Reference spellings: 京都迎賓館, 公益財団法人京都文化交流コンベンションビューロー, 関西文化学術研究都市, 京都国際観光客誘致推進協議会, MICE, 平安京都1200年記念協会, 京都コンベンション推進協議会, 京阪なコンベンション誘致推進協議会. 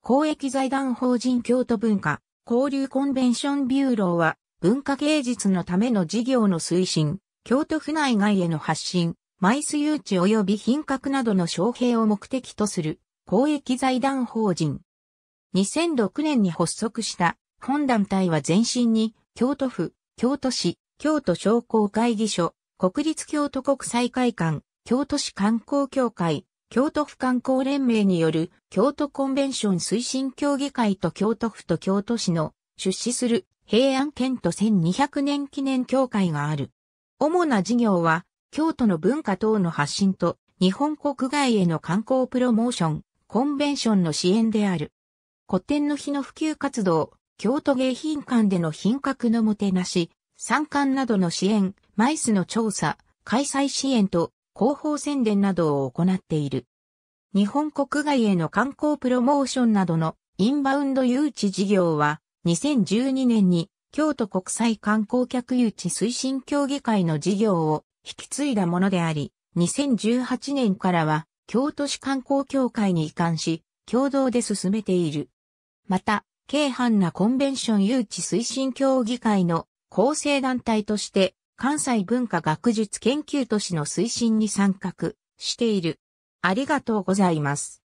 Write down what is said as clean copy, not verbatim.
公益財団法人京都文化交流コンベンションビューローは、文化芸術のための事業の推進、京都府内外への発信、MICE誘致及び品格などの招聘を目的とする公益財団法人。2006年に発足した本団体は前身に京都府、京都市、京都商工会議所、国立京都国際会館、京都市観光協会、京都府観光連盟による京都コンベンション推進協議会と京都府と京都市の出資する平安京都1200年記念協会がある。主な事業は京都の文化等の発信と日本国外への観光プロモーション、コンベンションの支援である。古典の碑の普及活動、京都迎賓館での品格のもてなし、参観などの支援、MICEの調査、開催支援と広報宣伝などを行っている。日本国外への観光プロモーションなどのインバウンド誘致事業は2012年に京都国際観光客誘致推進協議会の事業を引き継いだものであり、2018年からは京都市観光協会に移管し、共同で進めている。また、京阪なコンベンション誘致推進協議会の構成団体として、関西文化学術研究都市の推進に参画している。ありがとうございます。